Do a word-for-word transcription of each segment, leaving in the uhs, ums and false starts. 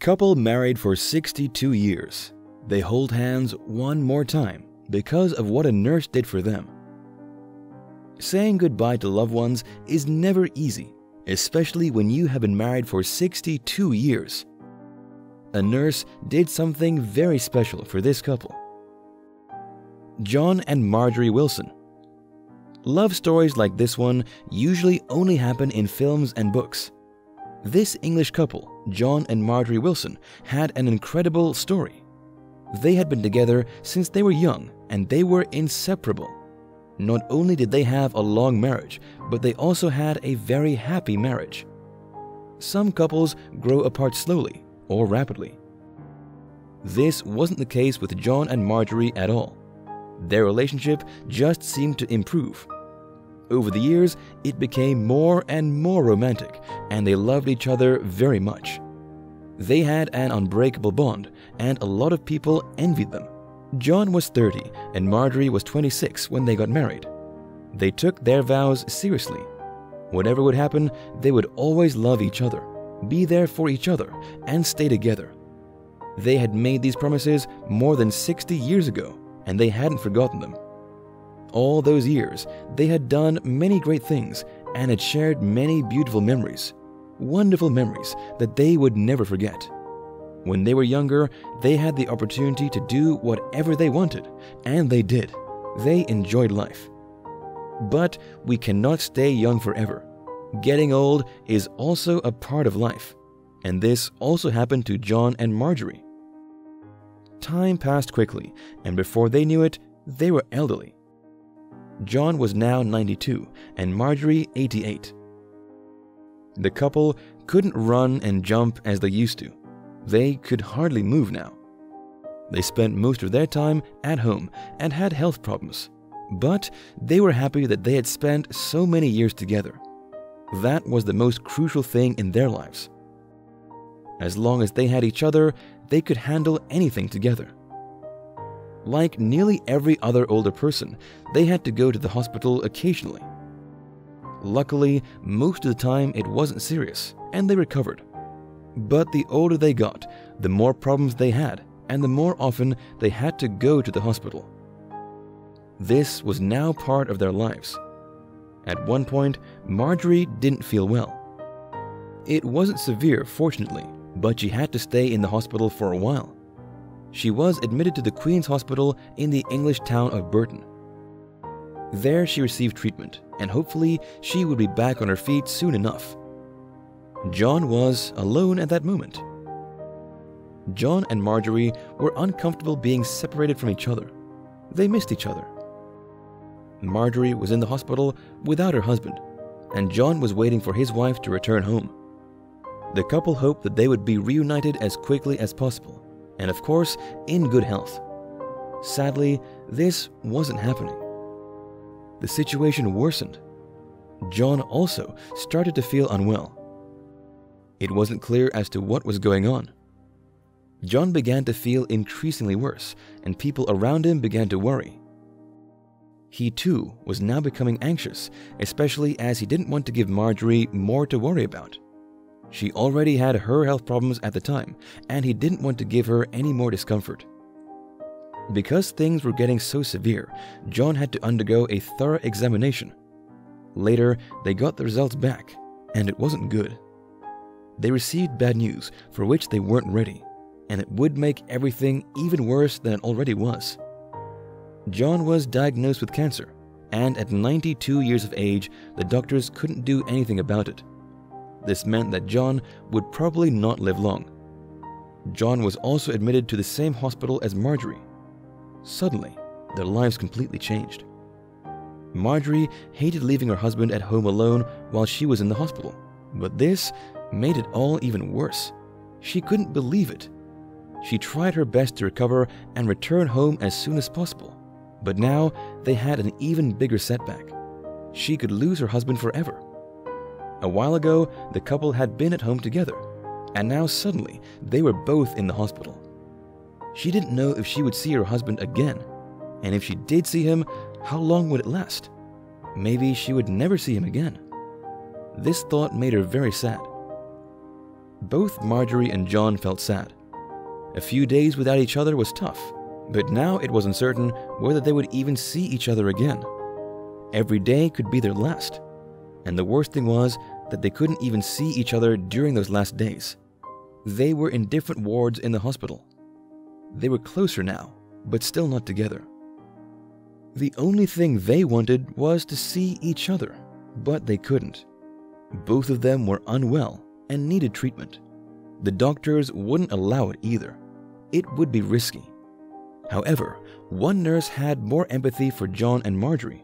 Couple married for sixty-two years. They hold hands one more time because of what a nurse did for them. Saying goodbye to loved ones is never easy, especially when you have been married for sixty-two years. A nurse did something very special for this couple. John and Marjorie Wilson. Love stories like this one usually only happen in films and books. This English couple, John and Marjorie Wilson, had an incredible story. They had been together since they were young and they were inseparable. Not only did they have a long marriage, but they also had a very happy marriage. Some couples grow apart slowly or rapidly. This wasn't the case with John and Marjorie at all. Their relationship just seemed to improve. Over the years, it became more and more romantic, and they loved each other very much. They had an unbreakable bond, and a lot of people envied them. John was thirty and Marjorie was twenty-six when they got married. They took their vows seriously. Whatever would happen, they would always love each other, be there for each other, and stay together. They had made these promises more than sixty years ago, and they hadn't forgotten them. All those years, they had done many great things and had shared many beautiful memories, wonderful memories that they would never forget. When they were younger, they had the opportunity to do whatever they wanted, and they did. They enjoyed life. But we cannot stay young forever. Getting old is also a part of life, and this also happened to John and Marjorie. Time passed quickly, and before they knew it, they were elderly. John was now ninety-two and Marjorie eighty-eight. The couple couldn't run and jump as they used to. They could hardly move now. They spent most of their time at home and had health problems, but they were happy that they had spent so many years together. That was the most crucial thing in their lives. As long as they had each other, they could handle anything together. Like nearly every other older person, they had to go to the hospital occasionally. Luckily, most of the time it wasn't serious, and they recovered. But the older they got, the more problems they had, and the more often they had to go to the hospital. This was now part of their lives. At one point, Marjorie didn't feel well. It wasn't severe, fortunately, but she had to stay in the hospital for a while. She was admitted to the Queen's Hospital in the English town of Burton. There she received treatment, and hopefully she would be back on her feet soon enough. John was alone at that moment. John and Marjorie were uncomfortable being separated from each other. They missed each other. Marjorie was in the hospital without her husband, and John was waiting for his wife to return home. The couple hoped that they would be reunited as quickly as possible, and of course, in good health. Sadly, this wasn't happening. The situation worsened. John also started to feel unwell. It wasn't clear as to what was going on. John began to feel increasingly worse, and people around him began to worry. He too was now becoming anxious, especially as he didn't want to give Marjorie more to worry about. She already had her health problems at the time, and he didn't want to give her any more discomfort. Because things were getting so severe, John had to undergo a thorough examination. Later, they got the results back, and it wasn't good. They received bad news for which they weren't ready, and it would make everything even worse than it already was. John was diagnosed with cancer, and at ninety-two years of age, the doctors couldn't do anything about it. This meant that John would probably not live long. John was also admitted to the same hospital as Marjorie. Suddenly, their lives completely changed. Marjorie hated leaving her husband at home alone while she was in the hospital, but this made it all even worse. She couldn't believe it. She tried her best to recover and return home as soon as possible, but now they had an even bigger setback. She could lose her husband forever. A while ago, the couple had been at home together, and now suddenly they were both in the hospital. She didn't know if she would see her husband again, and if she did see him, how long would it last? Maybe she would never see him again. This thought made her very sad. Both Marjorie and John felt sad. A few days without each other was tough, but now it was uncertain whether they would even see each other again. Every day could be their last, and the worst thing was that they couldn't even see each other during those last days. They were in different wards in the hospital. They were closer now, but still not together. The only thing they wanted was to see each other, but they couldn't. Both of them were unwell and needed treatment. The doctors wouldn't allow it either. It would be risky. However, one nurse had more empathy for John and Marjorie,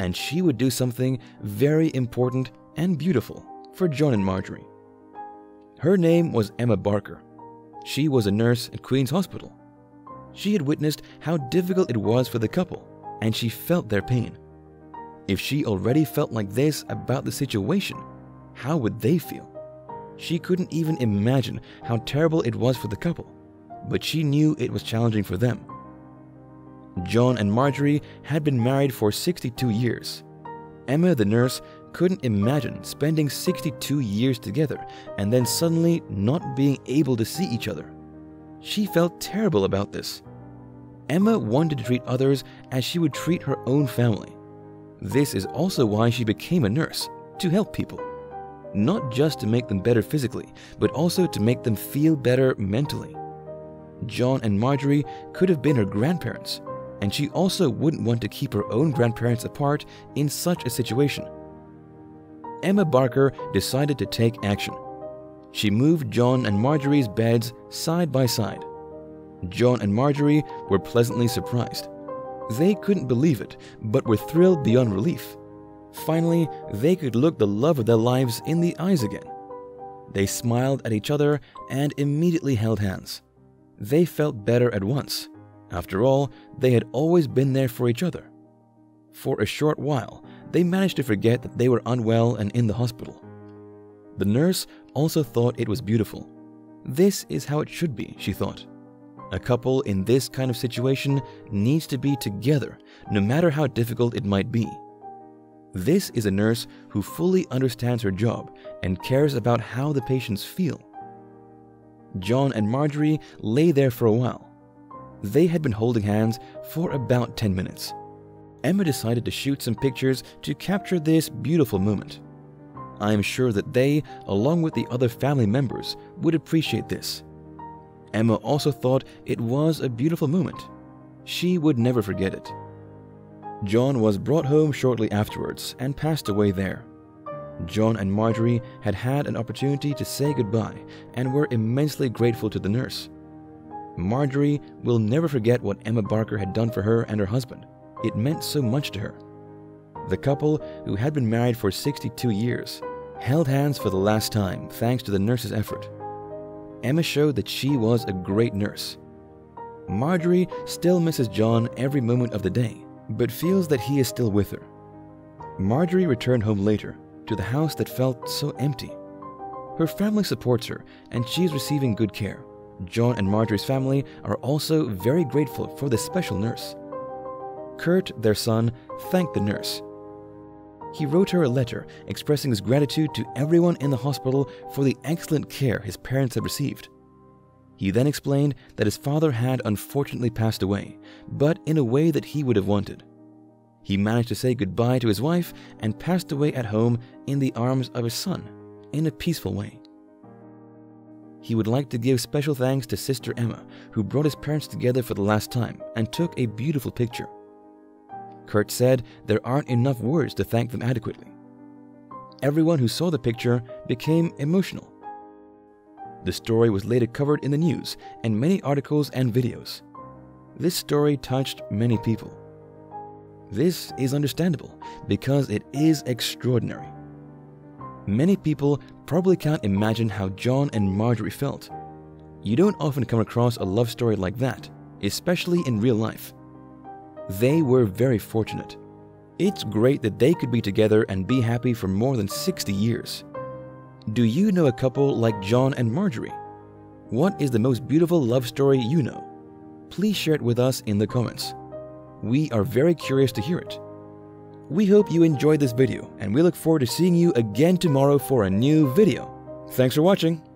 and she would do something very important and beautiful for John and Marjorie. Her name was Emma Barker. She was a nurse at Queen's Hospital. She had witnessed how difficult it was for the couple, and she felt their pain. If she already felt like this about the situation, how would they feel? She couldn't even imagine how terrible it was for the couple, but she knew it was challenging for them. John and Marjorie had been married for sixty-two years. Emma, the nurse, couldn't imagine spending sixty-two years together and then suddenly not being able to see each other. She felt terrible about this. Emma wanted to treat others as she would treat her own family. This is also why she became a nurse, to help people. Not just to make them better physically, but also to make them feel better mentally. John and Marjorie could have been her grandparents, and she also wouldn't want to keep her own grandparents apart in such a situation. Emma Barker decided to take action. She moved John and Marjorie's beds side by side. John and Marjorie were pleasantly surprised. They couldn't believe it, but were thrilled beyond relief. Finally, they could look the love of their lives in the eyes again. They smiled at each other and immediately held hands. They felt better at once. After all, they had always been there for each other. For a short while, they managed to forget that they were unwell and in the hospital. The nurse also thought it was beautiful. This is how it should be, she thought. A couple in this kind of situation needs to be together, no matter how difficult it might be. This is a nurse who fully understands her job and cares about how the patients feel. John and Marjorie lay there for a while. They had been holding hands for about ten minutes. Emma decided to shoot some pictures to capture this beautiful moment. I am sure that they, along with the other family members, would appreciate this. Emma also thought it was a beautiful moment. She would never forget it. John was brought home shortly afterwards and passed away there. John and Marjorie had had an opportunity to say goodbye and were immensely grateful to the nurse. Marjorie will never forget what Emma Barker had done for her and her husband. It meant so much to her. The couple, who had been married for sixty-two years, held hands for the last time thanks to the nurse's effort. Emma showed that she was a great nurse. Marjorie still misses John every moment of the day, but feels that he is still with her. Marjorie returned home later, to the house that felt so empty. Her family supports her, and she is receiving good care. John and Marjorie's family are also very grateful for this special nurse. Kurt, their son, thanked the nurse. He wrote her a letter expressing his gratitude to everyone in the hospital for the excellent care his parents had received. He then explained that his father had unfortunately passed away, but in a way that he would have wanted. He managed to say goodbye to his wife and passed away at home in the arms of his son, in a peaceful way. He would like to give special thanks to Sister Emma, who brought his parents together for the last time and took a beautiful picture. Kurt said there aren't enough words to thank them adequately. Everyone who saw the picture became emotional. The story was later covered in the news and many articles and videos. This story touched many people. This is understandable because it is extraordinary. Many people probably can't imagine how John and Marjorie felt. You don't often come across a love story like that, especially in real life. They were very fortunate. It's great that they could be together and be happy for more than sixty years. Do you know a couple like John and Marjorie? What is the most beautiful love story you know? Please share it with us in the comments. We are very curious to hear it. We hope you enjoyed this video, and we look forward to seeing you again tomorrow for a new video. Thanks for watching.